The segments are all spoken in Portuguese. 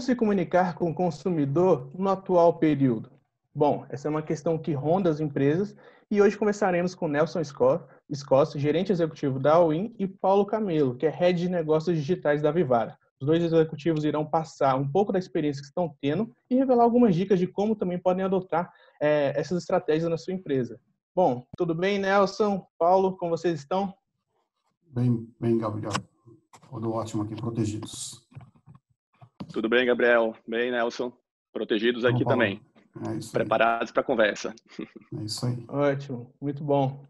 Como se comunicar com o consumidor no atual período? Bom, essa é uma questão que ronda as empresas e hoje começaremos com Nelson Scoz, gerente executivo da All iN, e Paulo Camelo, que é head de negócios digitais da Vivara. Os dois executivos irão passar um pouco da experiência que estão tendo e revelar algumas dicas de como também podem adotar essas estratégias na sua empresa. Bom, tudo bem, Nelson? Paulo, como vocês estão? Bem, Gabriel. Tudo ótimo aqui, protegidos. Tudo bem, Gabriel. Bem, Nelson. Protegidos aqui também. É isso aí. Preparados para a conversa. É isso aí. Ótimo, muito bom.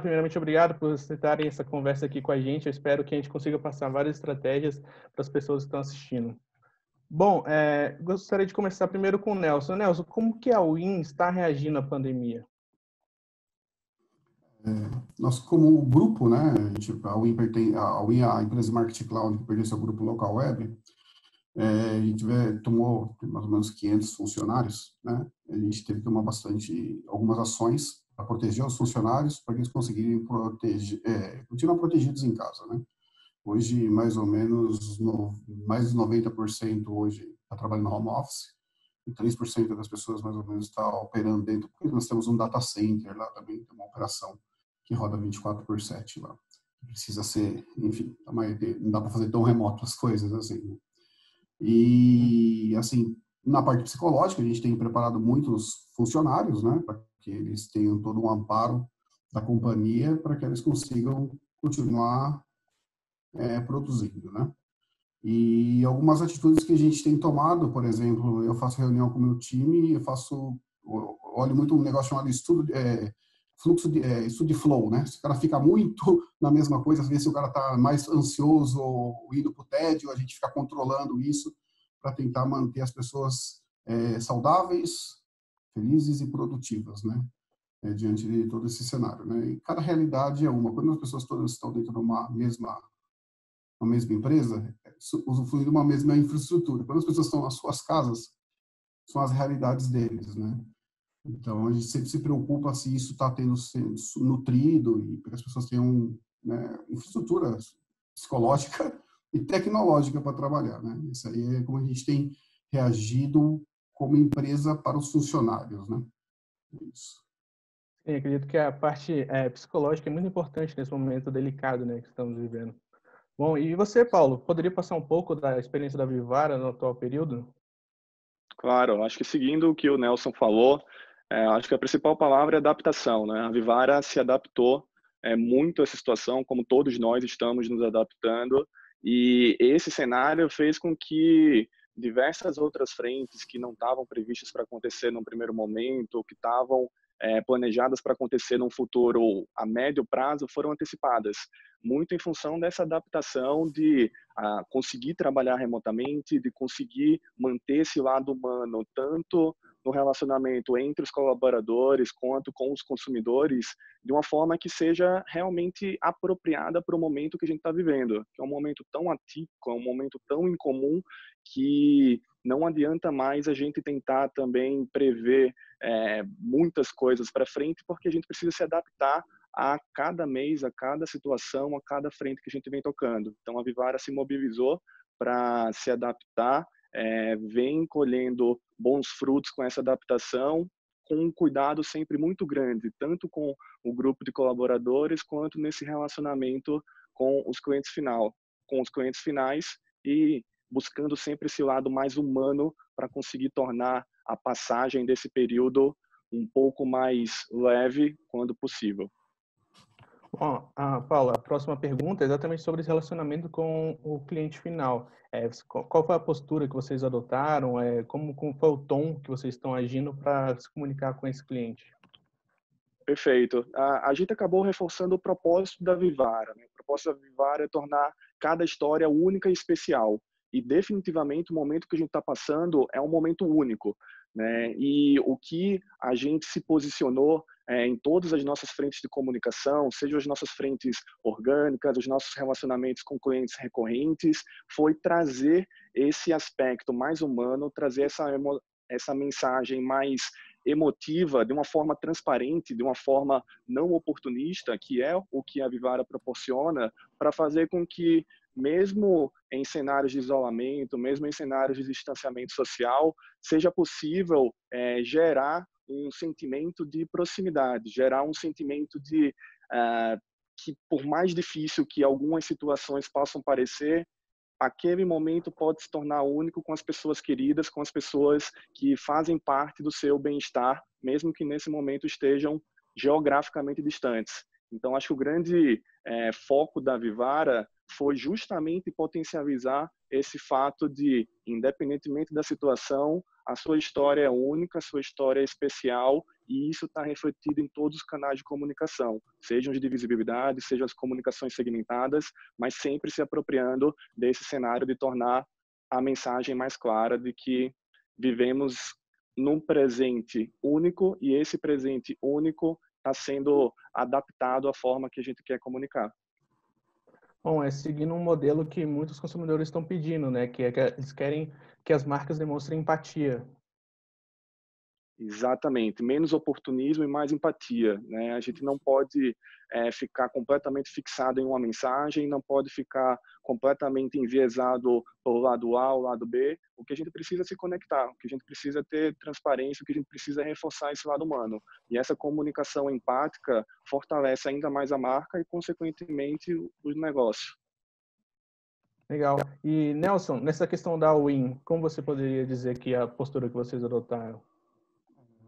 Primeiramente, obrigado por aceitarem essa conversa aqui com a gente. Eu espero que a gente consiga passar várias estratégias para as pessoas que estão assistindo. Bom, gostaria de começar primeiro com o Nelson. Nelson, como que a UIN está reagindo à pandemia? Nós, como grupo, né, a UIN é a empresa de marketing cloud que pertence ao grupo Local Web. A gente tomou mais ou menos 500 funcionários, né? A gente teve que tomar algumas ações para proteger os funcionários, para que eles conseguirem continuar protegidos em casa, né? Hoje, mais ou menos, mais de 90% hoje está trabalhando home office, e 3% das pessoas, mais ou menos, está operando dentro, porque nós temos um data center lá também, tem uma operação que roda 24/7 lá. Precisa ser, enfim, não dá para fazer tão remoto as coisas assim, né? E, assim, na parte psicológica, a gente tem preparado muitos funcionários, né, para que eles tenham todo um amparo da companhia, para que eles consigam continuar produzindo, né. E algumas atitudes que a gente tem tomado, por exemplo, eu faço reunião com o meu time, olho muito um negócio chamado estudo de flow, né? Se o cara fica muito na mesma coisa, ver se o cara está mais ansioso ou indo para o tédio, a gente fica controlando isso para tentar manter as pessoas saudáveis, felizes e produtivas, né? Diante de todo esse cenário, né? E cada realidade é uma. Quando as pessoas todas estão dentro de uma mesma empresa, usufruindo de uma mesma infraestrutura. Quando as pessoas estão nas suas casas, são as realidades deles, né? Então, a gente sempre se preocupa se isso está sendo nutrido e para que as pessoas tenham, né, infraestrutura psicológica e tecnológica para trabalhar, né? Isso aí é como a gente tem reagido como empresa para os funcionários, né? Isso. Eu acredito que a parte psicológica é muito importante nesse momento delicado, né, que estamos vivendo. Bom, e você, Paulo, poderia passar um pouco da experiência da Vivara no atual período? Claro, acho que seguindo o que o Nelson falou, acho que a principal palavra é adaptação, né? A Vivara se adaptou muito a essa situação, como todos nós estamos nos adaptando, e esse cenário fez com que diversas outras frentes que não estavam previstas para acontecer num primeiro momento, que estavam planejadas para acontecer num futuro ou a médio prazo, foram antecipadas, muito em função dessa adaptação de conseguir trabalhar remotamente, de conseguir manter esse lado humano, tanto no relacionamento entre os colaboradores quanto com os consumidores, de uma forma que seja realmente apropriada para o momento que a gente está vivendo, que é um momento tão atípico, é um momento tão incomum, que não adianta mais a gente tentar também prever muitas coisas para frente, porque a gente precisa se adaptar a cada mês, a cada situação, a cada frente que a gente vem tocando. Então, a Vivara se mobilizou para se adaptar, vem colhendo bons frutos com essa adaptação, com um cuidado sempre muito grande, tanto com o grupo de colaboradores, quanto nesse relacionamento com os clientes finais, e buscando sempre esse lado mais humano para conseguir tornar a passagem desse período um pouco mais leve quando possível. Bom, Paula, a próxima pergunta é exatamente sobre esse relacionamento com o cliente final. Qual foi a postura que vocês adotaram? Como foi o tom que vocês estão agindo para se comunicar com esse cliente? Perfeito. A gente acabou reforçando o propósito da Vivara, né? O propósito da Vivara é tornar cada história única e especial. E definitivamente o momento que a gente está passando é um momento único, né? E o que a gente se posicionou em todas as nossas frentes de comunicação, seja as nossas frentes orgânicas, os nossos relacionamentos com clientes recorrentes, foi trazer esse aspecto mais humano, trazer essa mensagem mais emotiva, de uma forma transparente, de uma forma não oportunista, que é o que a Vivara proporciona, para fazer com que, mesmo em cenários de isolamento, mesmo em cenários de distanciamento social, seja possível gerar um sentimento de proximidade, gerar um sentimento de que, por mais difícil que algumas situações possam parecer, aquele momento pode se tornar único com as pessoas queridas, com as pessoas que fazem parte do seu bem-estar, mesmo que nesse momento estejam geograficamente distantes. Então, acho que o grande foco da Vivara foi justamente potencializar esse fato de, independentemente da situação, a sua história é única, a sua história é especial, e isso está refletido em todos os canais de comunicação, sejam os de visibilidade, sejam as comunicações segmentadas, mas sempre se apropriando desse cenário de tornar a mensagem mais clara de que vivemos num presente único e esse presente único está sendo adaptado à forma que a gente quer comunicar. Bom, é seguindo um modelo que muitos consumidores estão pedindo, né? Que eles querem que as marcas demonstrem empatia. Exatamente. Menos oportunismo e mais empatia, né? A gente não pode ficar completamente fixado em uma mensagem, não pode ficar completamente enviesado pelo lado A ou lado B. O que a gente precisa é se conectar, o que a gente precisa é ter transparência, o que a gente precisa é reforçar esse lado humano. E essa comunicação empática fortalece ainda mais a marca e, consequentemente, o negócio. Legal. E, Nelson, nessa questão da UIN, como você poderia dizer que a postura que vocês adotaram?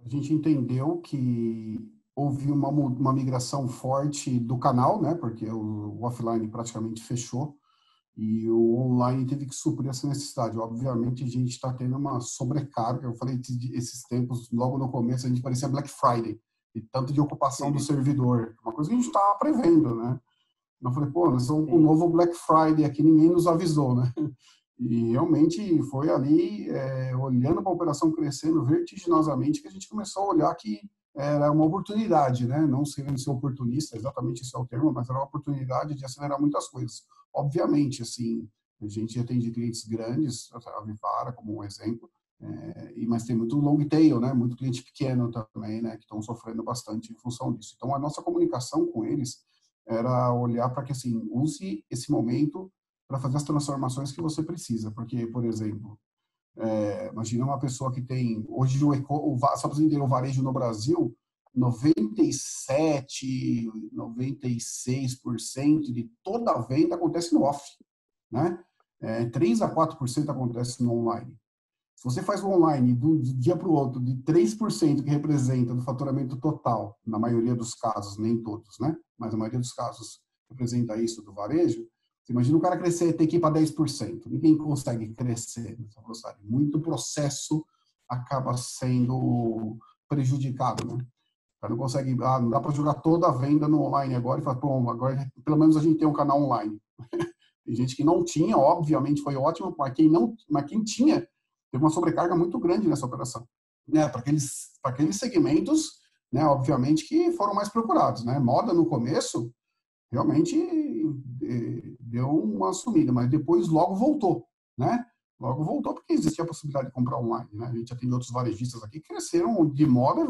A gente entendeu que houve uma migração forte do canal, né? Porque o offline praticamente fechou e o online teve que suprir essa necessidade. Obviamente, a gente está tendo uma sobrecarga. Eu falei esses tempos, logo no começo, a gente parecia Black Friday. E tanto de ocupação do servidor. Uma coisa que a gente estava prevendo, né? Eu falei, pô, nós somos um novo Black Friday aqui, ninguém nos avisou, né? E realmente foi ali, olhando para a operação crescendo vertiginosamente, que a gente começou a olhar que era uma oportunidade, né? Não querendo ser oportunista, exatamente esse é o termo, mas era uma oportunidade de acelerar muitas coisas. Obviamente, assim, a gente atende clientes grandes, a Vivara como um exemplo, mas tem muito long tail, né? Muito cliente pequeno também, né? Que estão sofrendo bastante em função disso. Então, a nossa comunicação com eles era olhar para que, assim, use esse momento para fazer as transformações que você precisa. Porque, por exemplo, imagina uma pessoa que tem... Hoje, só para você entender, o varejo no Brasil, 97%, 96% de toda a venda acontece no off, né? 3 a 4% acontece no online. Se você faz o online de dia para o outro, de 3% que representa do faturamento total, na maioria dos casos, nem todos, né? Mas a maioria dos casos representa isso do varejo. Você imagina o cara crescer, ter que ir para 10%. Ninguém consegue crescer. Muito processo acaba sendo prejudicado, né? O cara não consegue... Ah, não dá para jogar toda a venda no online agora e falar, pô, agora pelo menos a gente tem um canal online. Tem gente que não tinha, obviamente foi ótimo, mas quem tinha, teve uma sobrecarga muito grande nessa operação, né? Para aqueles segmentos, né? Obviamente que foram mais procurados, né? Moda no começo, realmente... deu uma sumida, mas depois logo voltou, né? Logo voltou porque existia a possibilidade de comprar online, né? A gente já tem outros varejistas aqui que cresceram de moda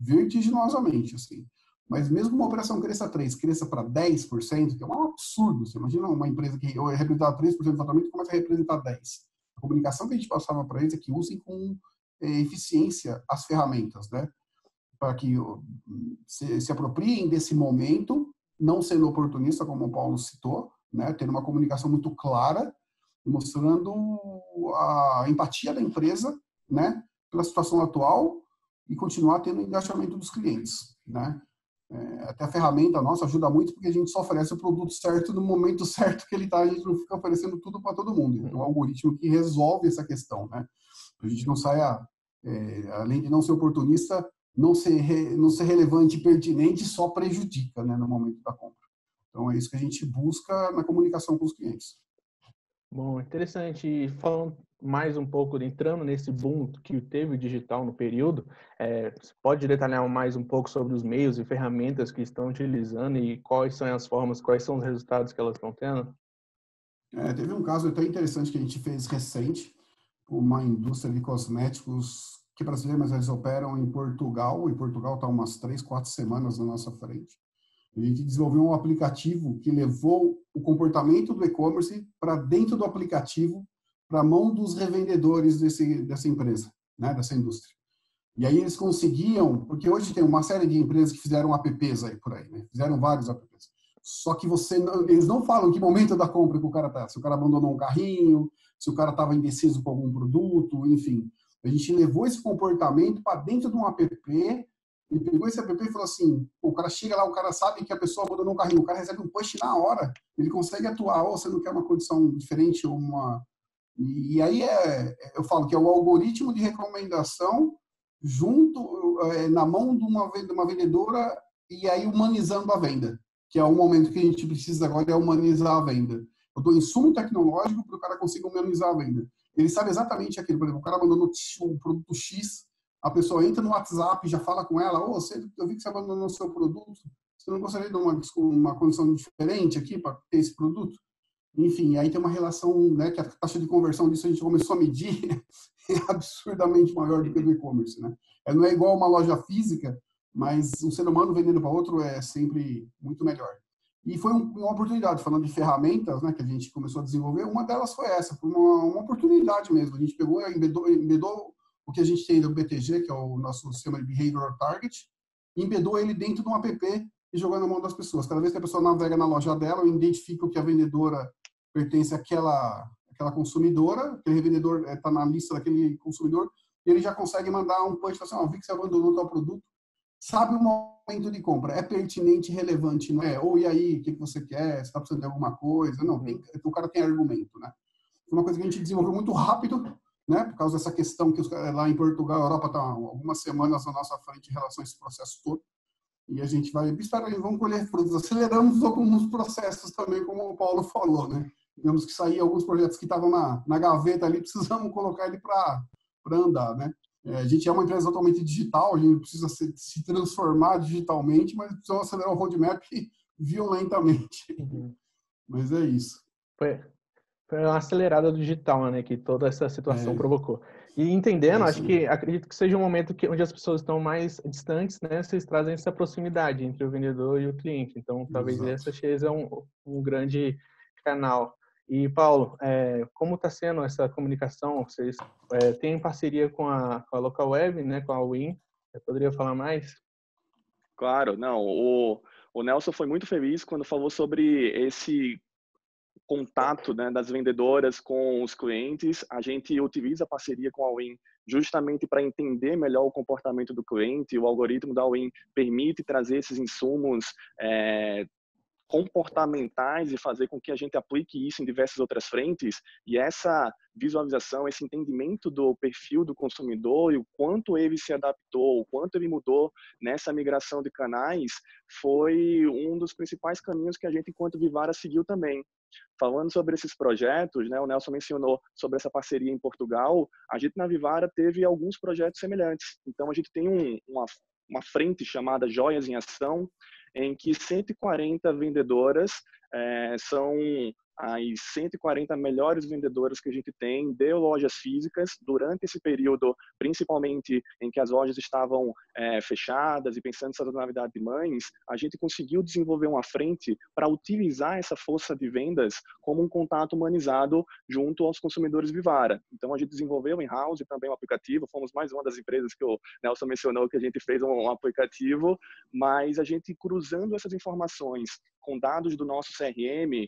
vertiginosamente, assim. Mas mesmo uma operação cresça 3%, cresça para 10%, que é um absurdo. Você imagina uma empresa que representava 3% do faturamento começa a representar 10%. A comunicação que a gente passava para eles é que usem com eficiência as ferramentas, né? Para que se apropriem desse momento, não sendo oportunista, como o Paulo citou, né? Tendo uma comunicação muito clara, mostrando a empatia da empresa, né? Pela situação atual e continuar tendo o engajamento dos clientes, né? Até a ferramenta nossa ajuda muito porque a gente só oferece o produto certo no momento certo que ele está, a gente não fica oferecendo tudo para todo mundo. Então, é um algoritmo que resolve essa questão, né? A gente não saia, além de não ser oportunista, não ser relevante e pertinente só prejudica, né, no momento da compra. Então, é isso que a gente busca na comunicação com os clientes. Bom, interessante. E falando mais um pouco, entrando nesse boom que teve o digital no período, você pode detalhar mais um pouco sobre os meios e ferramentas que estão utilizando e quais são as formas, quais são os resultados que elas estão tendo? Teve um caso até interessante que a gente fez recente, uma indústria de cosméticos que brasileiros, mas eles operam em Portugal. Em Portugal está umas 3, 4 semanas na nossa frente. A gente desenvolveu um aplicativo que levou o comportamento do e-commerce para dentro do aplicativo, para a mão dos revendedores dessa empresa, né, dessa indústria. E aí eles conseguiam, porque hoje tem uma série de empresas que fizeram apps aí por aí, né? Fizeram vários apps. Só que eles não falam que momento da compra que o cara está. Se o cara abandonou um carrinho, se o cara estava indeciso com algum produto, enfim. A gente levou esse comportamento para dentro de um app, e pegou esse app e falou assim, o cara chega lá, o cara sabe que a pessoa abandonou um carrinho, o cara recebe um push na hora, ele consegue atuar, ou você não quer uma condição diferente, ou uma... E aí eu falo que é o algoritmo de recomendação junto, na mão de uma vendedora, e aí humanizando a venda, que é o momento que a gente precisa agora, é humanizar a venda. Eu dou insumo tecnológico para o cara conseguir humanizar a venda. Ele sabe exatamente aquilo, por exemplo, o cara abandonou um produto X, a pessoa entra no WhatsApp e já fala com ela, oh, eu vi que você abandonou o seu produto, você não gostaria de uma condição diferente aqui para ter esse produto? Enfim, aí tem uma relação, né, que a taxa de conversão disso a gente começou a medir é absurdamente maior do que do e-commerce, né? Ela não é igual uma loja física, mas um ser humano vendendo para outro é sempre muito melhor. E foi uma oportunidade, falando de ferramentas, né, que a gente começou a desenvolver, uma delas foi essa, foi uma oportunidade mesmo. A gente pegou e embedou o que a gente tem do BTG, que é o nosso sistema de Behavioral Target, e embedou ele dentro de um app e jogou na mão das pessoas. Cada vez que a pessoa navega na loja dela, eu identifico que a vendedora pertence àquela consumidora, aquele revendedor está na lista daquele consumidor, e ele já consegue mandar um punch, assim, vi que você abandonou o tal produto, sabe o momento de compra, é pertinente, relevante, não é? Ou e aí, o que você quer? Você está precisando de alguma coisa? Não, o cara tem argumento, né? Uma coisa que a gente desenvolveu muito rápido, né? Por causa dessa questão que lá em Portugal, a Europa está algumas semanas na nossa frente em relação a esse processo todo. E a gente vai, vamos colher frutos. Aceleramos alguns processos também, como o Paulo falou, né? Tivemos que sair alguns projetos que estavam na gaveta ali, precisamos colocar ele para andar, né? A gente é uma empresa totalmente digital, a gente precisa se transformar digitalmente, mas precisamos acelerar o roadmap violentamente. Uhum. Mas é isso. Foi uma acelerada digital, né? Que toda essa situação provocou. E entendendo, acredito que seja um momento onde as pessoas estão mais distantes, né? Vocês trazem essa proximidade entre o vendedor e o cliente. Então, talvez essa seja um grande canal. E, Paulo, como está sendo essa comunicação? Vocês têm parceria com a Local Web, né, com a UIN? Você poderia falar mais? Claro, não. O Nelson foi muito feliz quando falou sobre esse contato, né, das vendedoras com os clientes. A gente utiliza a parceria com a UIN justamente para entender melhor o comportamento do cliente. O algoritmo da UIN permite trazer esses insumos comportamentais e fazer com que a gente aplique isso em diversas outras frentes, e essa visualização, esse entendimento do perfil do consumidor e o quanto ele se adaptou, o quanto ele mudou nessa migração de canais, foi um dos principais caminhos que a gente, enquanto Vivara, seguiu também. Falando sobre esses projetos, né, o Nelson mencionou sobre essa parceria em Portugal, a gente na Vivara teve alguns projetos semelhantes. Então a gente tem uma frente chamada Joias em Ação, em que 140 vendedoras são as 140 melhores vendedoras que a gente tem de lojas físicas durante esse período, principalmente em que as lojas estavam fechadas e pensando na sazonalidade de mães, a gente conseguiu desenvolver uma frente para utilizar essa força de vendas como um contato humanizado junto aos consumidores Vivara. Então a gente desenvolveu in-house também um aplicativo, fomos mais uma das empresas que o Nelson mencionou que a gente fez um aplicativo, mas a gente cruzando essas informações com dados do nosso CRM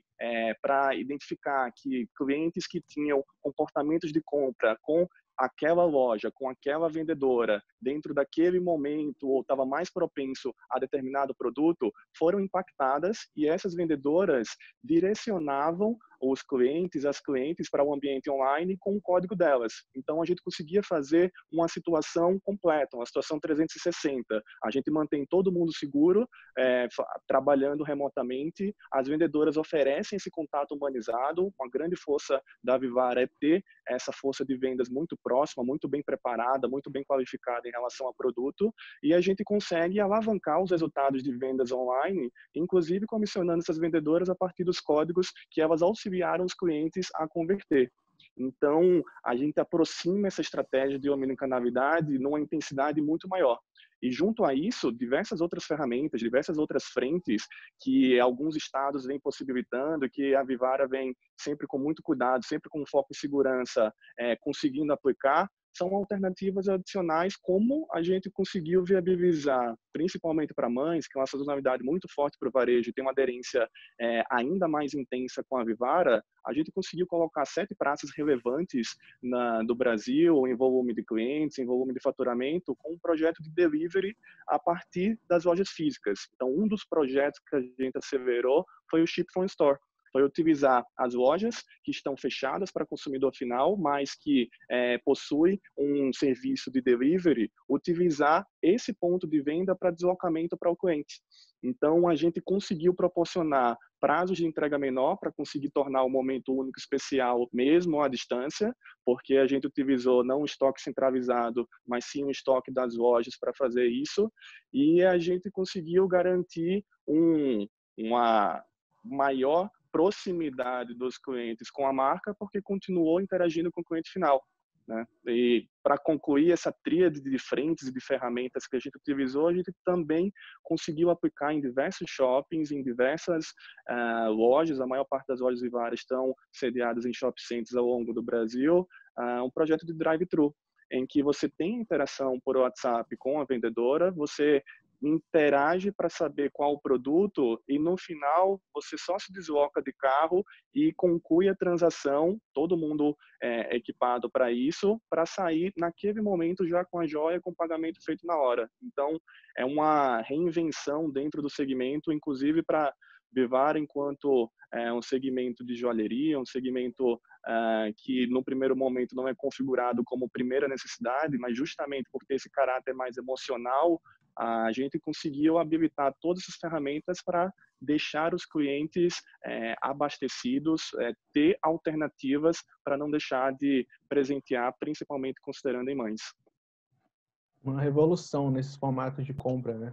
para identificar que clientes que tinham comportamentos de compra com aquela loja, com aquela vendedora, dentro daquele momento, ou estava mais propenso a determinado produto, foram impactadas, e essas vendedoras direcionavam os clientes, as clientes para o ambiente online com o código delas. Então a gente conseguia fazer uma situação completa, uma situação 360. A gente mantém todo mundo seguro, trabalhando remotamente. As vendedoras oferecem esse contato humanizado. Uma grande força da Vivara é ter essa força de vendas muito próxima, muito bem preparada, muito bem qualificada em relação ao produto, e a gente consegue alavancar os resultados de vendas online, inclusive comissionando essas vendedoras a partir dos códigos que elas auxiliaram os clientes a converter. Então, a gente aproxima essa estratégia de omnicanalidade numa intensidade muito maior. E junto a isso, diversas outras ferramentas, diversas outras frentes que alguns estados vêm possibilitando, que a Vivara vem sempre com muito cuidado, sempre com foco em segurança, conseguindo aplicar, são alternativas adicionais, como a gente conseguiu viabilizar, principalmente para mães, que é uma sazonalidade muito forte para o varejo e tem uma aderência ainda mais intensa com a Vivara. A gente conseguiu colocar 7 praças relevantes do Brasil, em volume de clientes, em volume de faturamento, com um projeto de delivery a partir das lojas físicas. Então, um dos projetos que a gente acelerou foi o Ship from Store. Foi utilizar as lojas que estão fechadas para consumidor final, mas que possui um serviço de delivery, utilizar esse ponto de venda para deslocamento para o cliente. Então, a gente conseguiu proporcionar prazos de entrega menor para conseguir tornar o momento único especial mesmo à distância, porque a gente utilizou não um estoque centralizado, mas sim um estoque das lojas para fazer isso. E a gente conseguiu garantir uma maior proximidade dos clientes com a marca, porque continuou interagindo com o cliente final, né? E para concluir essa tríade de frentes e de ferramentas que a gente utilizou, a gente também conseguiu aplicar em diversos shoppings, em diversas lojas. A maior parte das lojas Vivara estão sediadas em shopping centers ao longo do Brasil, um projeto de drive-thru, em que você tem interação por WhatsApp com a vendedora, você interage para saber qual o produto e no final você só se desloca de carro e conclui a transação, todo mundo equipado para isso, para sair naquele momento já com a joia, com o pagamento feito na hora. Então, é uma reinvenção dentro do segmento, inclusive para Vivara enquanto um segmento de joalheria, um segmento que no primeiro momento não é configurado como primeira necessidade, mas justamente por ter esse caráter mais emocional, a gente conseguiu habilitar todas as ferramentas para deixar os clientes abastecidos, ter alternativas para não deixar de presentear, principalmente considerando em mães. Uma revolução nesses formatos de compra, né?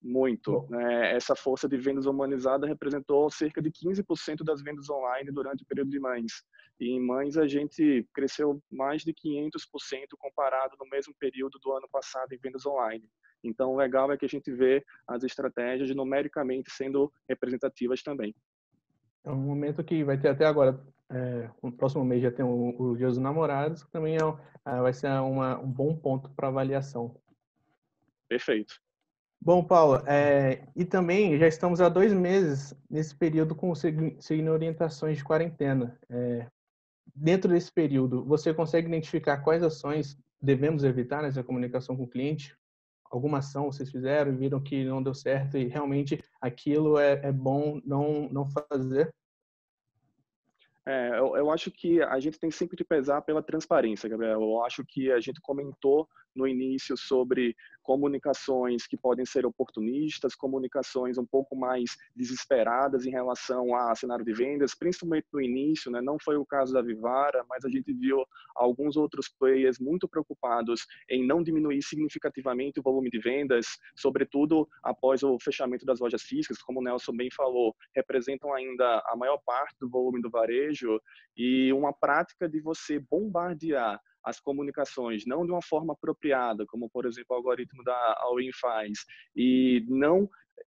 Muito. Essa força de vendas humanizada representou cerca de 15% das vendas online durante o período de mães. E em mães a gente cresceu mais de 500% comparado no mesmo período do ano passado em vendas online. Então, o legal é que a gente vê as estratégias numericamente sendo representativas também. É um momento que vai ter até agora, no próximo mês já tem o Dia dos Namorados, que também vai ser um bom ponto para avaliação. Perfeito. Bom, Paulo, e também já estamos há 2 meses nesse período seguindo orientações de quarentena. Dentro desse período, você consegue identificar quais ações devemos evitar nessa comunicação com o cliente? Alguma ação vocês fizeram e viram que não deu certo e realmente aquilo é bom não fazer? Eu acho que a gente tem sempre de pesar pela transparência, Gabriel. Eu acho que a gente comentou no início sobre comunicações que podem ser oportunistas, comunicações um pouco mais desesperadas em relação a cenário de vendas, principalmente no início, né? Não foi o caso da Vivara, mas a gente viu alguns outros players muito preocupados em não diminuir significativamente o volume de vendas, sobretudo após o fechamento das lojas físicas, como o Nelson bem falou, representam ainda a maior parte do volume do varejo, e uma prática de você bombardear as comunicações, não de uma forma apropriada, como, por exemplo, o algoritmo da All iN faz, e não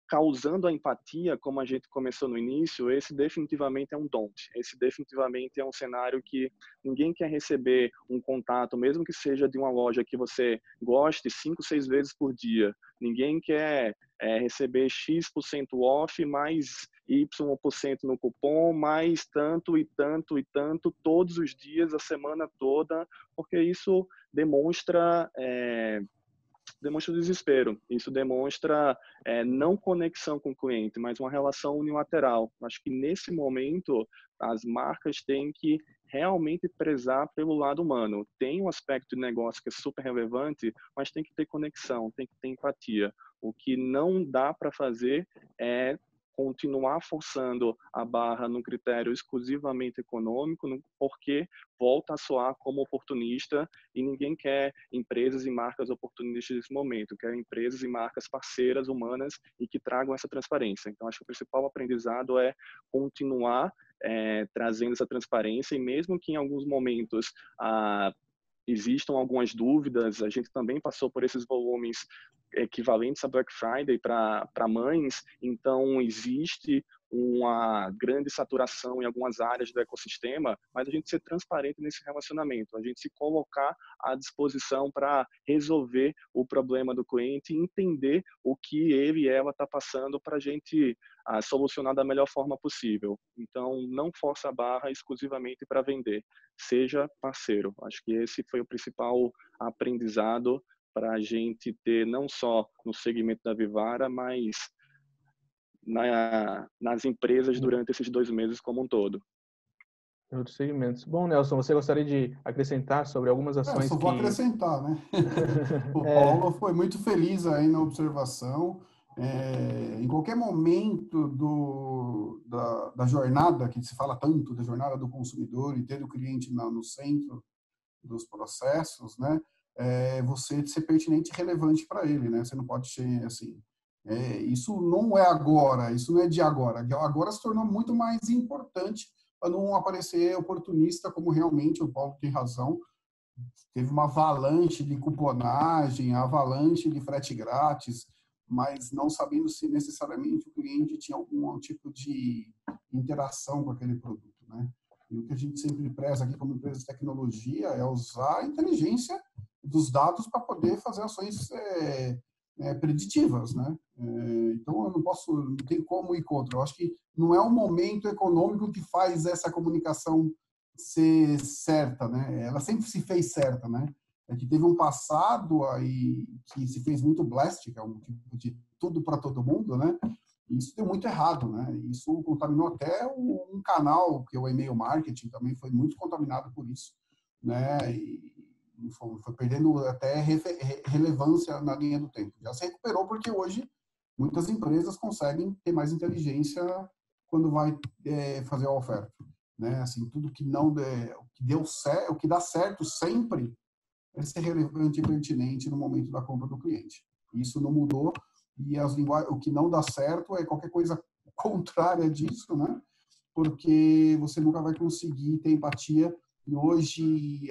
causando a empatia, como a gente começou no início, esse definitivamente é um don't. Esse definitivamente é um cenário que ninguém quer receber um contato, mesmo que seja de uma loja que você goste 5, 6 vezes por dia. Ninguém quer receber X% off, mais Y% no cupom, mais tanto e tanto e tanto, todos os dias, a semana toda, porque isso demonstra desespero, isso demonstra não conexão com o cliente, mas uma relação unilateral. Acho que nesse momento as marcas têm que realmente prezar pelo lado humano. Tem um aspecto de negócio que é super relevante, mas tem que ter conexão, tem que ter empatia. O que não dá para fazer é continuar forçando a barra num critério exclusivamente econômico, porque volta a soar como oportunista e ninguém quer empresas e marcas oportunistas nesse momento, quer empresas e marcas parceiras, humanas e que tragam essa transparência. Então, acho que o principal aprendizado é continuar trazendo essa transparência, e mesmo que em alguns momentos existam algumas dúvidas, a gente também passou por esses volumes equivalentes a Black Friday para mães, então existe uma grande saturação em algumas áreas do ecossistema, mas a gente ser transparente nesse relacionamento, a gente se colocar à disposição para resolver o problema do cliente e entender o que ele e ela está passando para a gente solucionar da melhor forma possível. Então, não força a barra exclusivamente para vender, seja parceiro. Acho que esse foi o principal aprendizado para a gente ter, não só no segmento da Vivara, mas nas empresas durante esses 2 meses como um todo. Outros segmentos. Bom, Nelson, você gostaria de acrescentar sobre algumas ações? Eu só vou acrescentar, né? O Paulo foi muito feliz aí na observação. Em qualquer momento da jornada, que se fala tanto da jornada do consumidor e ter o cliente no centro dos processos, né? Você ser pertinente e relevante para ele, né? Você não pode ser assim... isso não é agora, isso não é de agora. Agora se tornou muito mais importante para não aparecer oportunista, como realmente o Paulo tem razão. Teve uma avalanche de cuponagem, avalanche de frete grátis, mas não sabendo se necessariamente o cliente tinha algum tipo de interação com aquele produto, né? E o que a gente sempre preza aqui como empresa de tecnologia é usar a inteligência dos dados para poder fazer ações preditivas, né? Então eu não tem como ir contra. Eu acho que não é o momento econômico que faz essa comunicação ser certa, né? Ela sempre se fez certa, né? É que teve um passado aí que se fez muito blast, que é um tipo de tudo para todo mundo, né? E isso deu muito errado, né? Isso contaminou até um canal, que é o e-mail marketing, também foi muito contaminado por isso, né? Foi perdendo até relevância na linha do tempo. Já se recuperou porque hoje muitas empresas conseguem ter mais inteligência quando vai fazer a oferta, né? Assim, tudo que não o que dá certo sempre é ser relevante e pertinente no momento da compra do cliente. Isso não mudou, e o que não dá certo é qualquer coisa contrária disso, né? Porque você nunca vai conseguir ter empatia. E hoje,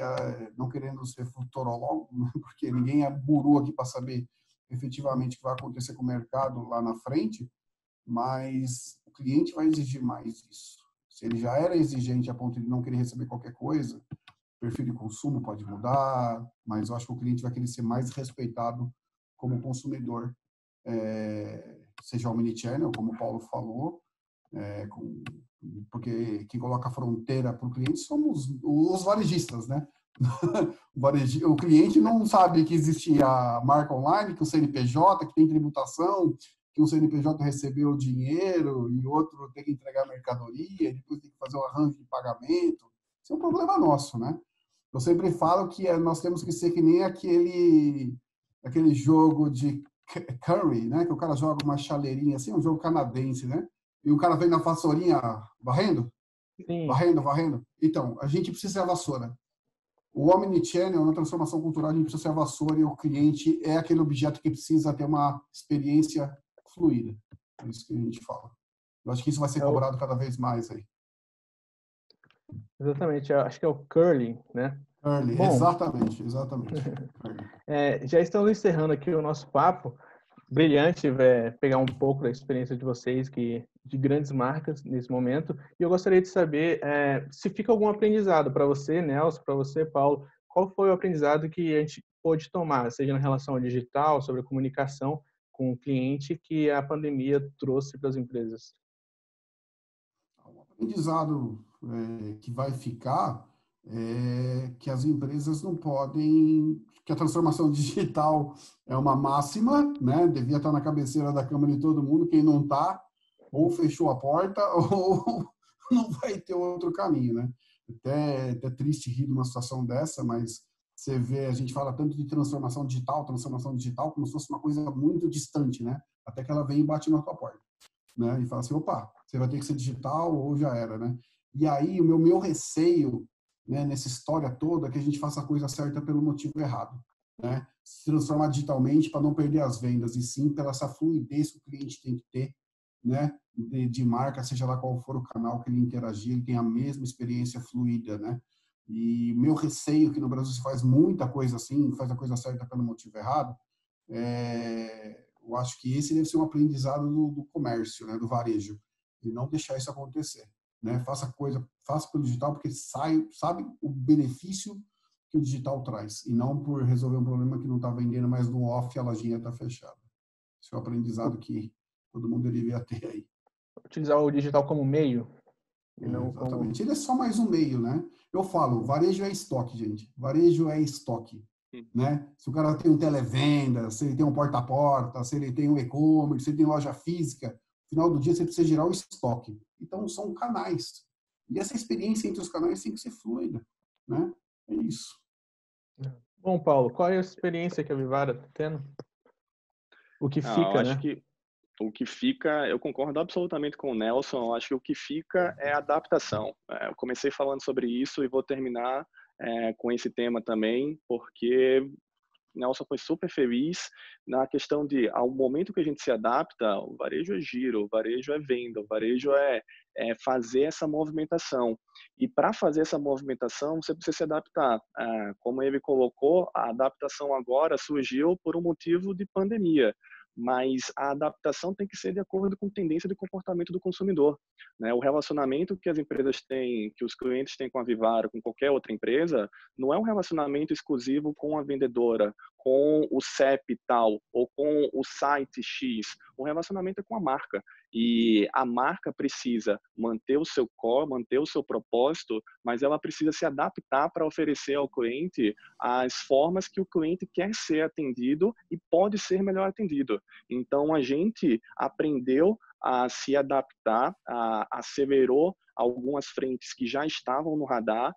não querendo ser futurólogo, porque ninguém é guru aqui para saber efetivamente o que vai acontecer com o mercado lá na frente, mas o cliente vai exigir mais disso. Se ele já era exigente a ponto de não querer receber qualquer coisa, o perfil de consumo pode mudar, mas eu acho que o cliente vai querer ser mais respeitado como consumidor, seja omnichannel, como o Paulo falou, porque quem coloca a fronteira para o cliente somos os varejistas, né? O cliente não sabe que existe a marca online, que o CNPJ, que tem tributação, que o CNPJ recebeu o dinheiro e outro tem que entregar a mercadoria, e depois tem que fazer o arranjo de pagamento. Isso é um problema nosso, né? Eu sempre falo que nós temos que ser que nem aquele jogo de curry, né? Que o cara joga uma chaleirinha assim, um jogo canadense, né? E o cara vem na vassourinha varrendo? Sim. Varrendo. Então, a gente precisa ser a vassoura. O omnichannel, na transformação cultural, a gente precisa ser a vassoura, e o cliente é aquele objeto que precisa ter uma experiência fluida. É isso que a gente fala. Eu acho que isso vai ser cobrado cada vez mais aí. Exatamente. Eu acho que é o curling, né? Curling, exatamente. Já estamos encerrando aqui o nosso papo. Brilhante, pegar um pouco da experiência de vocês, de grandes marcas nesse momento. E eu gostaria de saber se fica algum aprendizado para você, Nelson, para você, Paulo. Qual foi o aprendizado que a gente pôde tomar, seja na relação ao digital, sobre a comunicação com o cliente, que a pandemia trouxe para as empresas? O aprendizado que vai ficar é que as empresas não podem... que a transformação digital é uma máxima, né? Devia estar na cabeceira da cama de todo mundo. Quem não está, ou fechou a porta, ou não vai ter outro caminho, né? Até triste rir de uma situação dessa, mas você vê, a gente fala tanto de transformação digital, como se fosse uma coisa muito distante, né? Até que ela vem e bate na tua porta, né? E fala assim, opa, você vai ter que ser digital ou já era, né? E aí, o meu receio, né, nessa história toda, que a gente faça a coisa certa pelo motivo errado, né? Se transformar digitalmente para não perder as vendas, e sim pela essa fluidez que o cliente tem que ter né, de marca, seja lá qual for o canal que ele interagir, ele tem a mesma experiência fluida, né? E meu receio que no Brasil se faz muita coisa assim, faz a coisa certa pelo motivo errado, eu acho que esse deve ser um aprendizado do comércio, né, do varejo, e não deixar isso acontecer, né? Faça pelo digital porque sabe o benefício que o digital traz e não por resolver um problema que não está vendendo, mas no off a lojinha está fechada. Esse é o aprendizado que todo mundo deveria ter aí. Utilizar o digital como meio. Exatamente. Ele é só mais um meio, né? Eu falo, varejo é estoque, gente. Varejo é estoque, né? Se o cara tem um televenda, se ele tem um porta-a-porta, se ele tem um e-commerce, se ele tem loja física, no final do dia você precisa gerar o estoque. Então, são canais. E essa experiência entre os canais tem que ser fluida, né? É isso. Bom, Paulo, qual é a experiência que a Vivara está tendo? O que fica, eu acho, né? Que o que fica, eu concordo absolutamente com o Nelson, acho que o que fica é a adaptação. Eu comecei falando sobre isso e vou terminar com esse tema também, porque Nelson foi super feliz na questão de, ao momento que a gente se adapta, o varejo é giro, o varejo é venda, o varejo é fazer essa movimentação. E para fazer essa movimentação, você precisa se adaptar. Como ele colocou, a adaptação agora surgiu por um motivo de pandemia. Mas a adaptação tem que ser de acordo com a tendência de comportamento do consumidor, né? O relacionamento que as empresas têm, que os clientes têm com a Vivara, com qualquer outra empresa, não é um relacionamento exclusivo com a vendedora, com o CEP tal, ou com o site X. O relacionamento é com a marca. E a marca precisa manter o seu core, manter o seu propósito, mas ela precisa se adaptar para oferecer ao cliente as formas que o cliente quer ser atendido e pode ser melhor atendido. Então, a gente aprendeu a se adaptar, acelerou algumas frentes que já estavam no radar.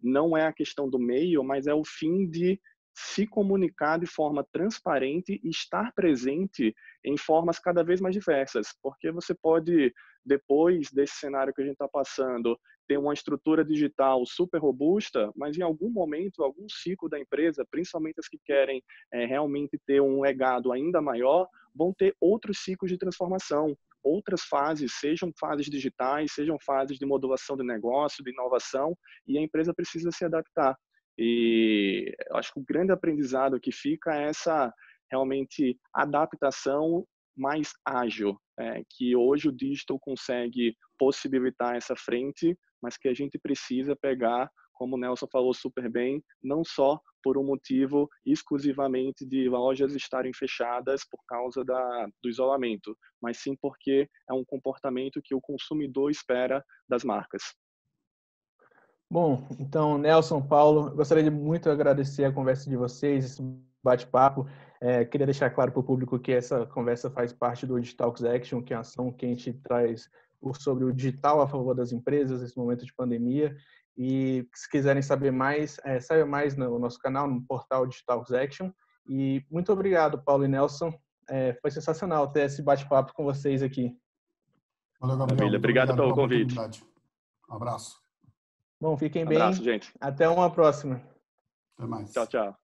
Não é a questão do meio, mas é o fim de se comunicar de forma transparente e estar presente em formas cada vez mais diversas, porque você pode, depois desse cenário que a gente está passando, ter uma estrutura digital super robusta, mas em algum momento, algum ciclo da empresa, principalmente as que querem realmente ter um legado ainda maior, vão ter outros ciclos de transformação, outras fases, sejam fases digitais, sejam fases de modulação de negócio, de inovação, e a empresa precisa se adaptar. E eu acho que o grande aprendizado que fica é essa, realmente, adaptação mais ágil, que hoje o digital consegue possibilitar essa frente, mas que a gente precisa pegar, como o Nelson falou super bem, não só por um motivo exclusivamente de lojas estarem fechadas por causa do isolamento, mas sim porque é um comportamento que o consumidor espera das marcas. Bom, então, Nelson, Paulo, gostaria de muito agradecer a conversa de vocês, esse bate-papo. Queria deixar claro para o público que essa conversa faz parte do Digitalks Action, que é a ação que a gente traz sobre o digital a favor das empresas nesse momento de pandemia. E se quiserem saber mais, saiba mais no nosso canal, no portal Digitalks Action. E muito obrigado, Paulo e Nelson. Foi sensacional ter esse bate-papo com vocês aqui. Valeu, Gabriel. Obrigado pelo convite. Um abraço. Bom, fiquem bem. Um abraço, gente. Até uma próxima. Até mais. Tchau, tchau.